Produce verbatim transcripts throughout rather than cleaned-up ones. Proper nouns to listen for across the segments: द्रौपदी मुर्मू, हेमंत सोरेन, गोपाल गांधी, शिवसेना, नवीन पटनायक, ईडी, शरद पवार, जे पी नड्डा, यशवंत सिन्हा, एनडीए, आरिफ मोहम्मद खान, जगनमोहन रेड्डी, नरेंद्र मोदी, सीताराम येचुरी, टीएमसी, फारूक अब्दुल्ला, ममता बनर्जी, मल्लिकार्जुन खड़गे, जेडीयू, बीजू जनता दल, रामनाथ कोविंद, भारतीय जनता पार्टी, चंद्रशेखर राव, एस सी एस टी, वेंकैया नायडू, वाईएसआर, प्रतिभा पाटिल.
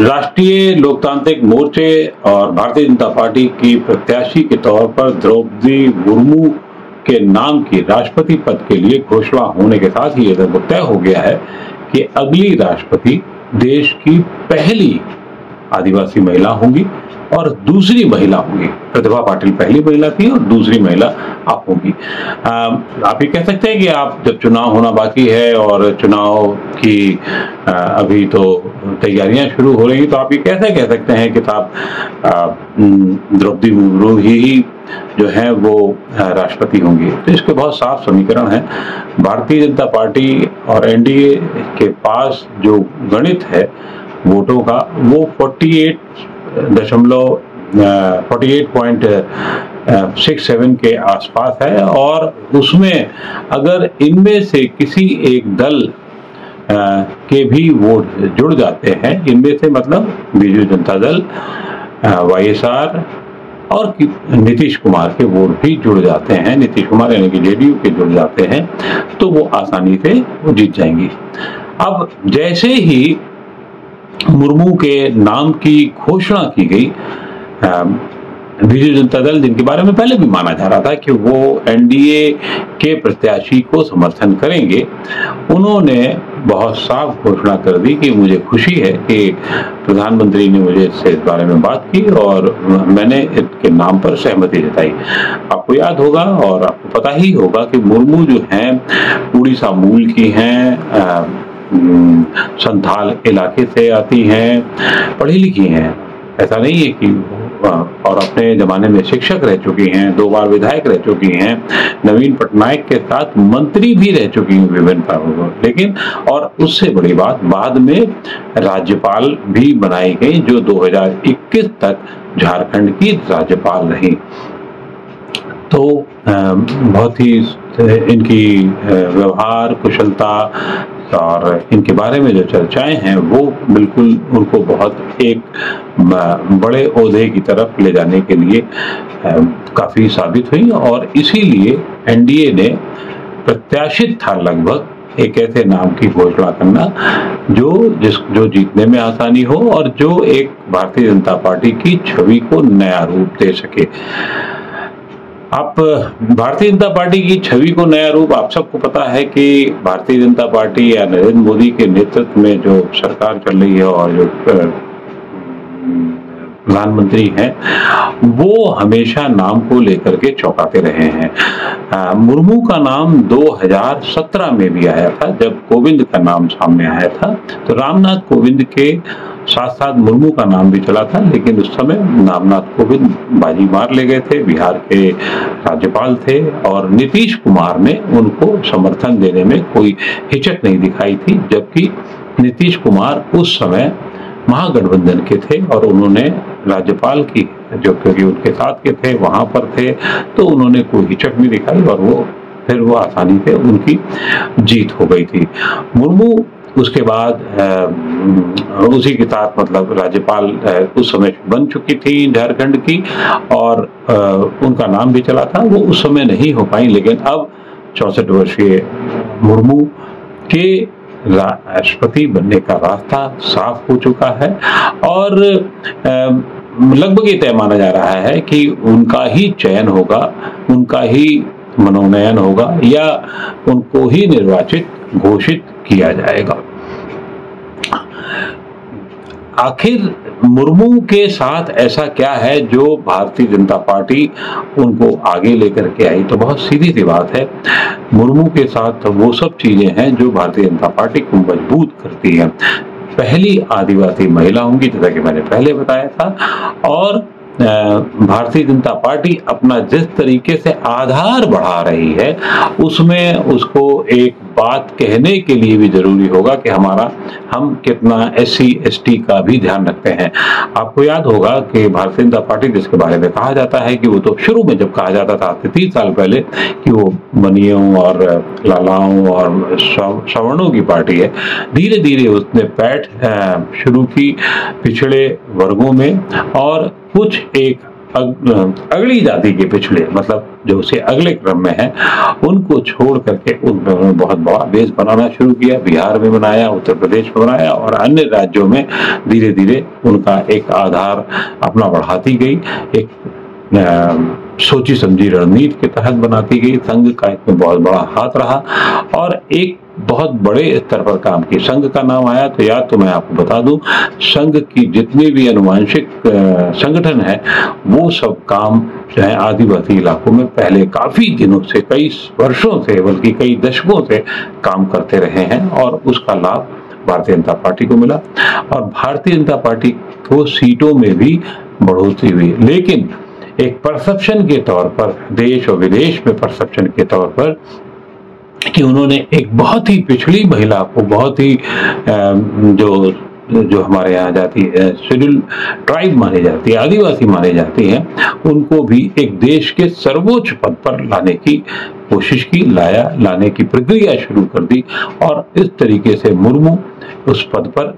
राष्ट्रीय लोकतांत्रिक मोर्चे और भारतीय जनता पार्टी की प्रत्याशी के तौर पर द्रौपदी मुर्मू के नाम की राष्ट्रपति पद के लिए घोषणा होने के साथ ही यह तय हो गया है कि अगली राष्ट्रपति देश की पहली आदिवासी महिला होंगी और दूसरी महिला होगी। प्रतिभा पाटिल पहली महिला थी और दूसरी महिला आप होगी। आप ये कह सकते हैं कि आप जब चुनाव होना बाकी है और चुनाव की आ, अभी तो तैयारियां शुरू हो रही हैं, तो आप ये कैसे कह सकते हैं कि आप द्रौपदी मुर्मू ही जो है वो राष्ट्रपति होंगी। तो इसके बहुत साफ समीकरण है। भारतीय जनता पार्टी और एनडीए के पास जो गणित है वोटों का वो अड़तालीस दशमलव अड़तालीस पॉइंट सड़सठ के आसपास है और उसमें अगर इनमें से किसी एक दल के भी वोट जुड़ जाते हैं, इनमें से मतलब बीजू जनता दल, वाईएसआर और नीतीश कुमार के वोट भी जुड़ जाते हैं, नीतीश कुमार यानी कि जेडीयू के जुड़ जाते हैं, तो वो आसानी से जीत जाएंगी। अब जैसे ही मुर्मू के नाम की घोषणा की गई, बीजू जनता दल, जिनके बारे में पहले भी माना जा रहा था कि वो एनडीए के प्रत्याशी को समर्थन करेंगे, उन्होंने बहुत साफ घोषणा कर दी कि मुझे खुशी है कि प्रधानमंत्री ने मुझे इससे इस बारे में बात की और मैंने इसके नाम पर सहमति जताई। आपको याद होगा और आपको पता ही होगा कि मुर्मू जो हैं उड़ीसा मूल की हैं, संथाल इलाके से आती हैं, पढ़ी लिखी हैं, ऐसा नहीं है कि, और अपने ज़माने में शिक्षक रह चुकी हैं, दो बार विधायक रह चुकी हैं, नवीन पटनायक के साथ मंत्री भी रह चुकी हैं विभिन्न विभागों में, लेकिन और उससे बड़ी बात बाद में राज्यपाल भी बनाई गई जो दो हज़ार इक्कीस तक झारखंड की राज्यपाल रही। तो बहुत ही इनकी व्यवहार कुशलता और इनके बारे में जो चर्चाएं हैं वो बिल्कुल उनको बहुत एक बड़े ओहदे की तरफ ले जाने के लिए काफ़ी साबित हुई और इसीलिए एनडीए ने प्रत्याशित था लगभग एक ऐसे नाम की घोषणा करना जो जिस जो जीतने में आसानी हो और जो एक भारतीय जनता पार्टी की छवि को नया रूप दे सके। आप भारतीय जनता पार्टी की छवि को नया रूप, आप सबको पता है कि भारतीय जनता पार्टी या नरेंद्र मोदी के नेतृत्व में जो सरकार चल रही है और जो प्रधानमंत्री हैं वो हमेशा नाम को लेकर के चौंकाते रहे हैं। मुर्मू का नाम दो हज़ार सत्रह में भी आया था जब कोविंद का नाम सामने आया था, तो रामनाथ कोविंद के साथ साथ मुर्मू का नाम भी चला था, लेकिन उस समय रामनाथ कोविंद बाजी मार ले गए थे, बिहार के राज्यपाल थे और नीतीश कुमार ने उनको समर्थन देने में कोई हिचक नहीं दिखाई थी, जबकि नीतीश कुमार उस समय महागठबंधन के थे और उन्होंने राज्यपाल की जो क्योंकि उनके साथ के थे वहाँ पर थे, तो उन्होंने कोई हिचक नहीं दिखाई और वो फिर वो आसानी से उनकी जीत हो गई थी। मुर्मू उसके बाद उसी के साथ मतलब राज्यपाल उस समय बन चुकी थी झारखंड की और उनका नाम भी चला था, वो उस समय नहीं हो पाई, लेकिन अब चौंसठ वर्षीय मुर्मू के राष्ट्रपति बनने का रास्ता साफ हो चुका है और लगभग ये तय माना जा रहा है कि उनका ही चयन होगा, उनका ही मनोनयन होगा या उनको ही निर्वाचित घोषित किया जाएगा। आखिर मुर्मू के साथ ऐसा क्या है जो भारतीय जनता पार्टी उनको आगे लेकर के आई? तो बहुत सीधी सी बात है, मुर्मू के साथ वो सब चीजें हैं जो भारतीय जनता पार्टी को मजबूत करती हैं। पहली आदिवासी महिला होंगी जैसा कि मैंने पहले बताया था और भारतीय जनता पार्टी अपना जिस तरीके से आधार बढ़ा रही है उसमें उसको एक बात कहने के लिए भी जरूरी होगा कि हमारा हम कितना एस सी एस टी का भी ध्यान रखते हैं। आपको याद होगा कि भारतीय जनता पार्टी जिसके बारे में कहा जाता है कि वो तो शुरू में जब कहा जाता था आज से तीस साल पहले कि वो बनियों और लालाओं और सवर्णों की पार्टी है, धीरे धीरे उसने पैठ शुरू की पिछड़े वर्गों में और कुछ एक अग, अगली जाति के पिछड़े मतलब जो उसे अगले क्रम में है उनको छोड़ करके उन्होंने बहुत बड़ा बेस बनाना शुरू किया। बिहार में बनाया, उत्तर प्रदेश में बनाया और अन्य राज्यों में धीरे धीरे उनका एक आधार अपना बढ़ाती गई, एक न, सोची समझी रणनीति के तहत बनाती गई। संघ का इसमें बहुत बड़ा हाथ रहा और एक बहुत बड़े स्तर पर काम की। संघ का नाम आया तो याद तो मैं आपको बता दूं, संघ की जितने भी अनुवांशिक संगठन है वो सब काम जो है आदिवासी इलाकों में पहले काफी दिनों से, कई वर्षों से, बल्कि कई दशकों से काम करते रहे हैं और उसका लाभ भारतीय जनता पार्टी को मिला और भारतीय जनता पार्टी को सीटों में भी बढ़ोतरी हुई। लेकिन एक परसेप्शन के तौर पर देश और विदेश में परसेप्शन के तौर पर कि उन्होंने एक बहुत ही पिछड़ी महिला को, बहुत ही जो जो हमारे यहाँ जाती है शेड्यूल ट्राइब मानी जाती है, आदिवासी माने जाती हैं, उनको भी एक देश के सर्वोच्च पद पर लाने की कोशिश की, लाया लाने की प्रक्रिया शुरू कर दी और इस तरीके से मुर्मू उस पद पर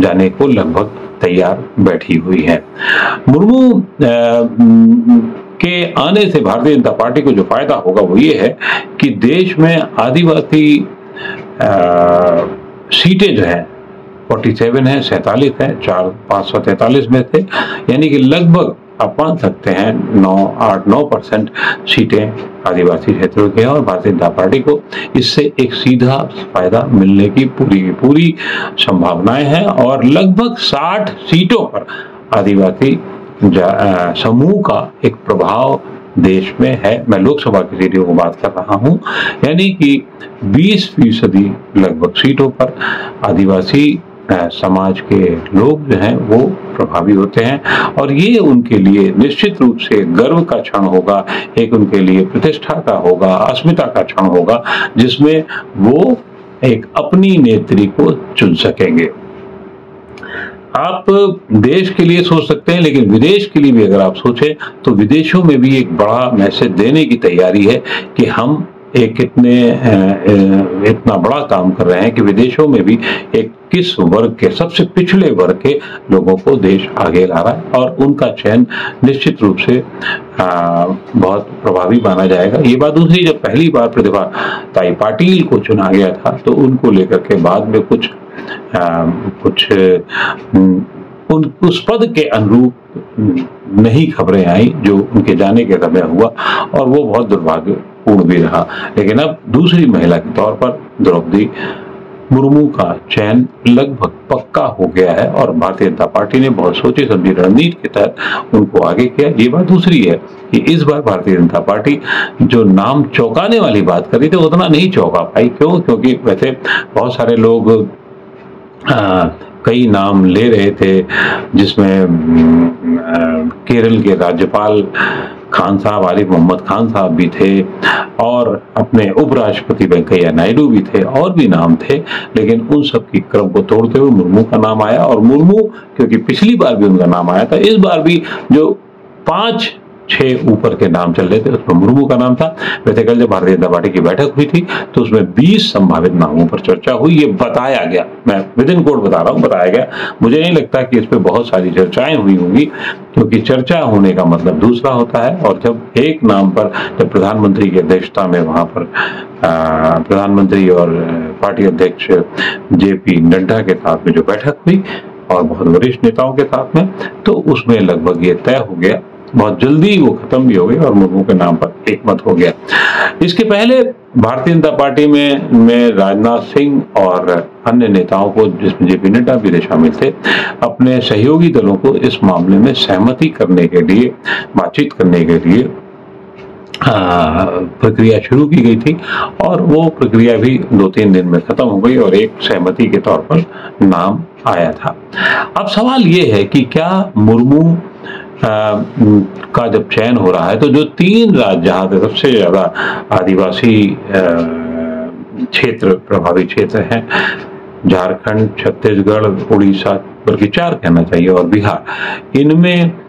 जाने को लगभग तैयार बैठी हुई है। मुर्मू के आने से भारतीय जनता पार्टी को जो फायदा होगा वो ये है कि देश में आदिवासी सीटें जो है सैंतालीस है, सैंतालीस है, चार पाँच सौ तैतालीस में थे, यानी कि लगभग आप मान सकते हैं नौ आठ नौ परसेंट सीटें आदिवासी क्षेत्रों की हैं और भारतीय जनता पार्टी को इससे एक सीधा फायदा मिलने की पूरी पूरी संभावनाएं हैं और लगभग साठ सीटों पर आदिवासी समूह का एक प्रभाव देश में है। मैं लोकसभा की सीटों की बात कर रहा हूं, यानी कि बीस फीसदी लगभग सीटों पर आदिवासी समाज के लोग जो हैं वो प्रभावी होते हैं और ये उनके लिए निश्चित रूप से गर्व का क्षण होगा, एक उनके लिए प्रतिष्ठा का होगा, अस्मिता का क्षण होगा जिसमें वो एक अपनी नेत्री को चुन सकेंगे। आप देश के लिए सोच सकते हैं लेकिन विदेश के लिए भी अगर आप सोचें तो विदेशों में भी एक बड़ा मैसेज देने की तैयारी है कि हम एक इतने इतना बड़ा काम कर रहे हैं कि विदेशों में भी एक किस वर्ग के, सबसे पिछड़े वर्ग के लोगों को देश आगे ला रहा है और उनका चयन निश्चित रूप से आ, बहुत प्रभावी माना जाएगा। ये बात दूसरी, जब पहली बार प्रतिभा पाटिल को चुना गया था तो उनको लेकर के बाद में कुछ आ, कुछ उन उस पद के अनुरूप नहीं खबरें आई जो उनके जाने के समय हुआ और वो बहुत दुर्भाग्य पूर्ण भी रहा। लेकिन अब दूसरी महिला के तौर पर द्रौपदी मुर्मू का चयन लगभग पक्का हो गया है और भारतीय जनता पार्टी ने बहुत सोची समझी रणनीति के तहत उनको आगे किया। ये बात दूसरी है कि इस बार भारतीय जनता पार्टी जो नाम चौंकाने वाली बात कर रही थी उतना नहीं चौंका पाई। क्यों? क्योंकि वैसे बहुत सारे लोग आ, कई नाम ले रहे थे जिसमें आ, केरल के राज्यपाल खान साहब आरिफ मोहम्मद खान साहब भी थे और अपने उपराष्ट्रपति वेंकैया नायडू भी थे और भी नाम थे, लेकिन उन सब की क्रम को तोड़ते हुए मुर्मू का नाम आया और मुर्मू क्योंकि पिछली बार भी उनका नाम आया था, इस बार भी जो पांच छह ऊपर के नाम चल रहे थे उसमें मुर्मू का नाम था। वैसे कल जब भारतीय जनता पार्टी की बैठक हुई थी तो उसमें बीस संभावित नामों पर चर्चा हुई, ये बताया गया, मैं विदिन कोड बता रहा हूँ, बताया गया। मुझे नहीं लगता कि इस पर बहुत सारी चर्चाएं हुई होंगी क्योंकि चर्चा होने का मतलब दूसरा होता है और जब एक नाम पर, जब प्रधानमंत्री की अध्यक्षता में वहाँ पर प्रधानमंत्री और पार्टी अध्यक्ष जे पी नड्डा के साथ में जो बैठक हुई और बहुत वरिष्ठ नेताओं के साथ में, तो उसमें लगभग ये तय हो गया, बहुत जल्दी वो खत्म भी हो गया और मुर्मू के नाम पर एकमत हो गया। इसके पहले भारतीय जनता पार्टी में में राजनाथ सिंह और अन्य नेताओं को, जिसमें जे पी नड्डा भी शामिल थे, अपने सहयोगी दलों को इस मामले में सहमति करने के लिए, बातचीत करने के लिए प्रक्रिया शुरू की गई थी और वो प्रक्रिया भी दो तीन दिन में खत्म हो गई और एक सहमति के तौर पर नाम आया था। अब सवाल ये है कि क्या मुर्मू आ, का जब चयन हो रहा है तो जो तीन राज्य जहाँ पे सबसे ज़्यादा आदिवासी क्षेत्र प्रभावी क्षेत्र हैं, झारखंड, छत्तीसगढ़, उड़ीसा, बल्कि चार कहना चाहिए, और बिहार, इनमें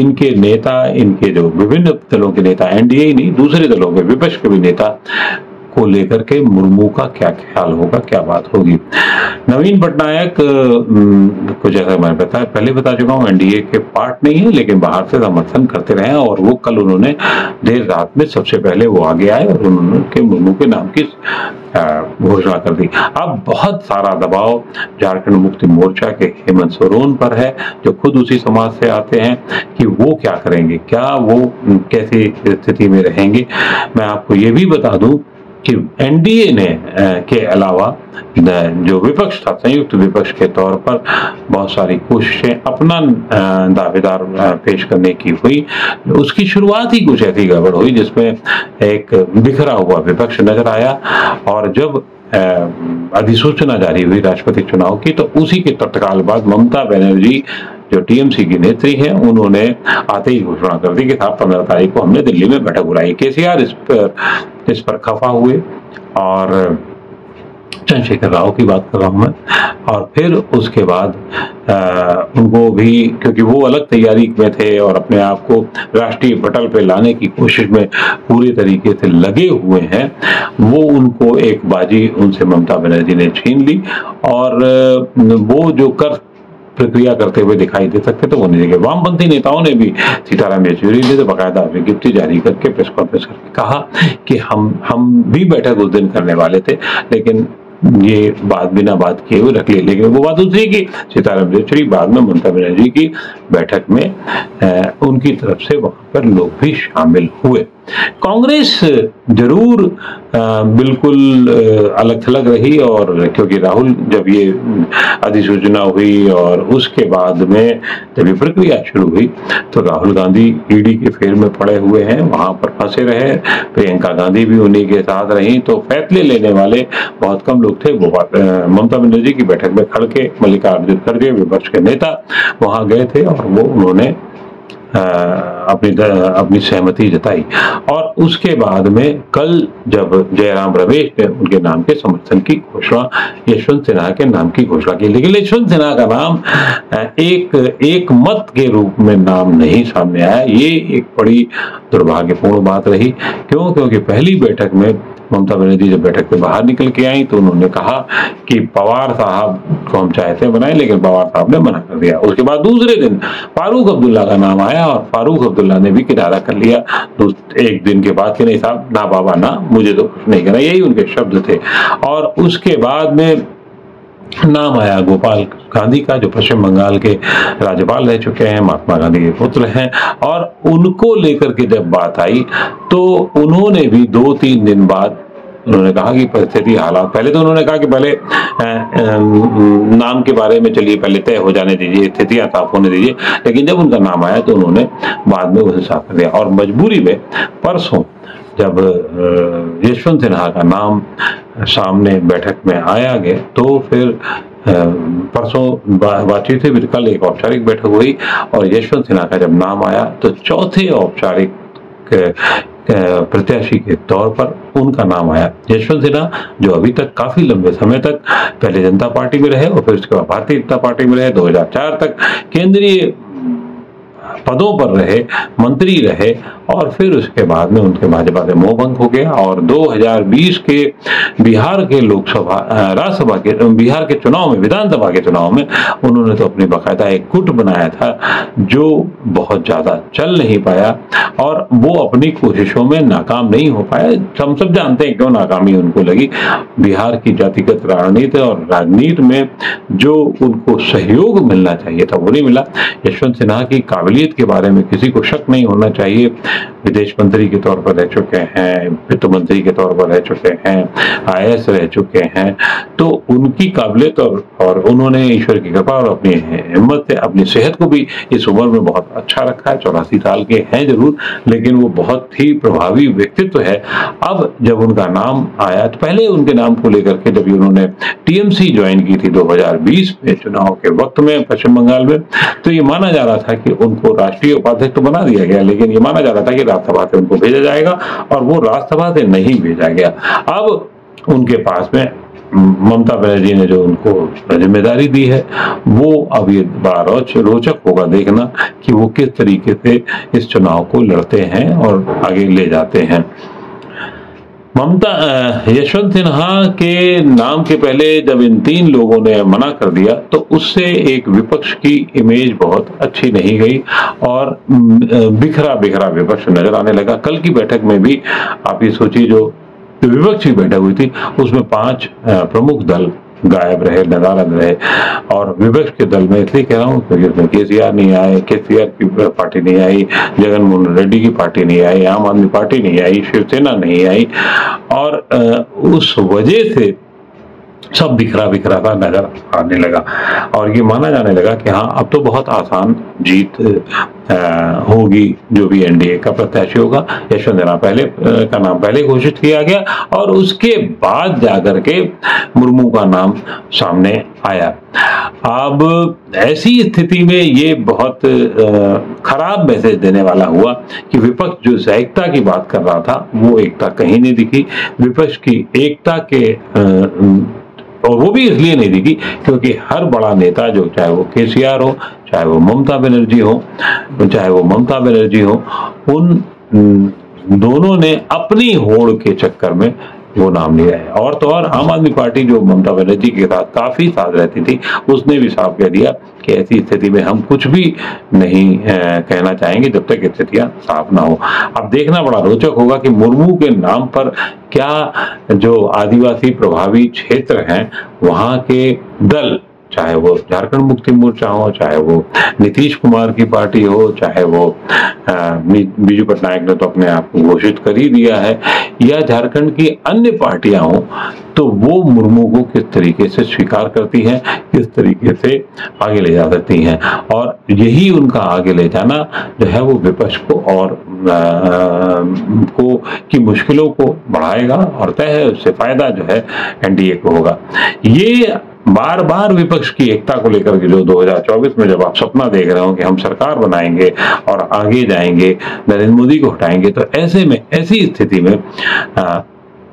इनके नेता, इनके जो विभिन्न दलों के नेता, एनडीए ही नहीं दूसरे दलों के विपक्ष के भी नेता को लेकर के मुर्मू का क्या ख्याल होगा, क्या बात होगी। नवीन पटनायक को जैसा मैं बता पहले बता चुका हूँ एनडीए के पार्ट नहीं है, लेकिन बाहर से समर्थन करते रहे और वो कल उन्होंने देर रात में सबसे पहले वो आगे आए और उन्होंने मुर्मू के नाम की घोषणा कर दी। अब बहुत सारा दबाव झारखंड मुक्ति मोर्चा के हेमंत सोरेन पर है, जो खुद उसी समाज से आते हैं, कि वो क्या करेंगे, क्या वो कैसी स्थिति में रहेंगे। मैं आपको ये भी बता दूं कि एनडीए ने के अलावा जो विपक्ष था, संयुक्त विपक्ष के तौर पर बहुत सारी कोशिशें अपना दावेदार पेश करने की हुई। उसकी शुरुआत ही कुछ ऐसी गड़बड़ हुई जिसमें एक बिखरा हुआ विपक्ष नजर आया, और जब अधिसूचना जारी हुई राष्ट्रपति चुनाव की तो उसी के तत्काल बाद ममता बनर्जी जो टीएमसी की नेत्री हैं, उन्होंने आते ही घोषणा कर दी कि साहब पंद्रह तारीख को हमने दिल्ली में बैठक बुलाई। केसीआर इस पर इस पर खफा हुए, और चंद्रशेखर राव की बात कर रहा हूँ मैं, और फिर उसके बाद आ, उनको भी, क्योंकि वो अलग तैयारी में थे और अपने आप को राष्ट्रीय पटल पे लाने की कोशिश में पूरे तरीके से लगे हुए हैं, वो उनको एक बाजी उनसे ममता बनर्जी ने छीन ली, और वो जो कर प्रक्रिया करते हुए दिखाई दे सकते तो वो नहीं देखे। वामपंथी नेताओं ने भी, सीताराम येचुरी ने तो बाकायदा विज्ञप्ति जारी करके प्रेस कॉन्फ्रेंस करके कहा कि हम हम भी बैठक उस दिन करने वाले थे, लेकिन ये बात बिना बात किए हुए रख ली। लेकिन वो बात उतरी कि सीताराम येचुरी बाद में ममता बनर्जी की बैठक में उनकी तरफ से वहां पर लोग भी शामिल हुए। कांग्रेस जरूर आ, बिल्कुल अलग थलग रही, और क्योंकि राहुल जब ये अधिसूचना हुई और उसके बाद में जब ये प्रक्रिया शुरू हुई तो राहुल गांधी ईडी के फेर में पड़े हुए हैं, वहां पर फंसे रहे। प्रियंका गांधी भी उन्हीं के साथ रही, तो फैसले लेने वाले बहुत कम लोग थे। ममता बनर्जी की बैठक में खड़गे, मल्लिकार्जुन खड़गे विपक्ष के नेता वहां गए थे, और वो उन्होंने आ, अपनी अपनी सहमति जताई। और उसके बाद में कल जब जयराम रमेश ने उनके नाम के समर्थन की घोषणा, यशवंत सिन्हा के नाम की घोषणा की, लेकिन यशवंत सिन्हा का नाम एक एक मत के रूप में नाम नहीं सामने आया। ये एक बड़ी दुर्भाग्यपूर्ण बात रही। क्यों? क्योंकि पहली बैठक में ममता बनर्जी जब बैठक में बाहर निकल के आई तो उन्होंने कहा कि पवार साहब को हम चाहते बनाए, लेकिन पवार साहब ने मना कर दिया। उसके बाद दूसरे दिन फारूक अब्दुल्ला का नाम आया, और फारूक अब्दुल्ला ने भी किनारा कर लिया तो एक दिन के बाद कि नहीं साहब, ना बाबा ना, मुझे तो कुछ नहीं करना, यही उनके शब्द थे। और उसके बाद में नाम आया गोपाल गांधी का, जो पश्चिम बंगाल के राज्यपाल रह चुके हैं, महात्मा गांधी के पुत्र हैं, और उनको लेकर के जब बात आई तो उन्होंने भी दो तीन दिन बाद उन्होंने कहा कि परिस्थिति हालात, पहले तो उन्होंने कहा कि पहले नाम के बारे में चलिए पहले तय हो जाने दीजिए, स्थितियां साफ होने दीजिए, लेकिन जब उनका नाम आया तो उन्होंने बाद में उसे साफ कर दिया। और मजबूरी में परसों जब यशवंत सिन्हा का नाम सामने बैठक में आया गया तो फिर परसों बातचीत हुई, कल एक औपचारिक बैठक हुई, और यशवंत सिन्हा का जब नाम आया तो चौथे औपचारिक प्रत्याशी के तौर पर उनका नाम आया। यशवंत सिन्हा जो अभी तक काफी लंबे समय तक पहले जनता पार्टी में रहे और फिर उसके बाद भारतीय जनता पार्टी में रहे, दो हज़ार चार तक केंद्रीय पदों पर रहे, मंत्री रहे, और फिर उसके बाद में उनके भाजपा से मोहभंग हो गया। और दो हज़ार बीस के बिहार के लोकसभा राज्यसभा के बिहार के चुनाव में, विधानसभा के चुनाव में उन्होंने तो अपने बाकायदा एक गुट बनाया था जो बहुत ज़्यादा चल नहीं पाया, और वो अपनी कोशिशों में नाकाम नहीं हो पाया। हम सब जानते हैं क्यों नाकामी उनको लगी। बिहार की जातिगत राजनीति और राजनीति में जो उनको सहयोग मिलना चाहिए था वो नहीं मिला। यशवंत सिन्हा की काबिलियत के बारे में किसी को शक नहीं होना चाहिए। विदेश मंत्री के तौर पर रह चुके हैं, वित्त मंत्री के तौर पर रह चुके हैं, आई ए एस रह चुके हैं, तो उनकी काबिलियत और, और उन्होंने ईश्वर की कृपा और अपनी हिम्मत से अपनी सेहत को भी इस उम्र में बहुत अच्छा रखा है। चौरासी साल के हैं जरूर, लेकिन वो बहुत ही प्रभावी व्यक्तित्व है। अब जब उनका नाम आया तो पहले उनके नाम को लेकर के जब उन्होंने टी एम सी ज्वाइन की थी दो हजार बीस में चुनाव के वक्त में पश्चिम बंगाल में, तो ये माना जा रहा था कि उनको राष्ट्रीय उपाध्यक्ष तो बना दिया गया, लेकिन ये माना जा रहा था कि राज्यसभा से उनको भेजा जाएगा, और वो राज्यसभा से नहीं भेजा गया। अब उनके पास में ममता बनर्जी ने जो उनको जिम्मेदारी दी है वो अब ये बड़ा रोच रोचक होगा देखना कि वो किस तरीके से इस चुनाव को लड़ते हैं और आगे ले जाते हैं। ममता यशवंत सिन्हा के नाम के पहले जब इन तीन लोगों ने मना कर दिया तो उससे एक विपक्ष की इमेज बहुत अच्छी नहीं गई और बिखरा बिखरा विपक्ष नजर आने लगा। कल की बैठक में भी आप ये सोचिए, जो विपक्ष की बैठक हुई थी उसमें पांच प्रमुख दल गायब रहे, नदारद रहे। और विपक्ष के दल में इसलिए कह रहा हूँ क्योंकि इसमें केसीआर नहीं आए, केसीआर की पार्टी नहीं आई, जगनमोहन रेड्डी की पार्टी नहीं आई, आम आदमी पार्टी नहीं आई, शिवसेना नहीं आई और उस वजह से सब बिखरा बिखरा सा नजर आने लगा और ये माना जाने लगा कि हाँ अब तो बहुत आसान जीत होगी जो भी एनडीए का प्रत्याशी होगा। यशवंत सिन्हा पहले का नाम पहले घोषित किया गया और उसके बाद जाकर के मुर्मू का नाम सामने आया। अब ऐसी स्थिति में ये बहुत खराब मैसेज देने वाला हुआ कि विपक्ष जो एकता की बात कर रहा था वो एकता कहीं नहीं दिखी। विपक्ष की एकता के और वो भी इसलिए नहीं दिखी क्योंकि हर बड़ा नेता, जो चाहे वो केसीआर हो, चाहे वो ममता बनर्जी हो चाहे वो ममता बनर्जी हो उन दोनों ने अपनी होड़ के चक्कर में वो नाम लिया है। और तो और आम आदमी पार्टी जो ममता बनर्जी के साथ काफी साथ रहती थी उसने भी साफ कह दिया कि ऐसी स्थिति में हम कुछ भी नहीं कहना चाहेंगे जब तक स्थितियां साफ ना हो। अब देखना बड़ा रोचक होगा कि मुर्मू के नाम पर क्या जो आदिवासी प्रभावी क्षेत्र हैं वहां के दल, चाहे वो झारखंड मुक्ति मोर्चा हो, चाहे वो नीतीश कुमार की पार्टी हो, चाहे वो बीजू पटनायक ने तो अपने आप को घोषित कर ही दिया है, या झारखंड की अन्य पार्टियां हो, तो वो मुर्मू को किस तरीके से स्वीकार करती हैं, किस तरीके से आगे ले जा सकती हैं। और यही उनका आगे ले जाना जो है वो विपक्ष को और आ, को की मुश्किलों को बढ़ाएगा और तय है उससे फायदा जो है एनडीए को होगा। ये बार बार विपक्ष की एकता को लेकर के जो दो हज़ार चौबीस में जब आप सपना देख रहे हो कि हम सरकार बनाएंगे और आगे जाएंगे, नरेंद्र मोदी को हटाएंगे, तो ऐसे में ऐसी स्थिति में आ,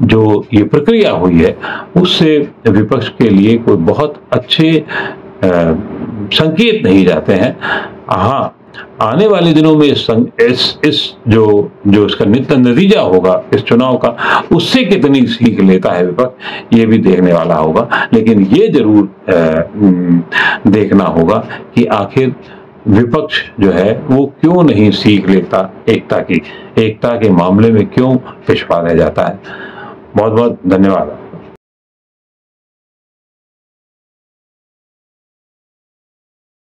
जो ये प्रक्रिया हुई है उससे विपक्ष के लिए कोई बहुत अच्छे आ, संकेत नहीं जाते हैं। हाँ, आने वाले दिनों में इस इस, इस जो जो इसका नतीजा होगा इस चुनाव का, उससे कितनी सीख लेता है विपक्ष ये भी देखने वाला होगा। लेकिन ये जरूर आ, देखना होगा कि आखिर विपक्ष जो है वो क्यों नहीं सीख लेता, एकता की एकता के मामले में क्यों पिछपा रह जाता है। बहुत बहुत धन्यवाद।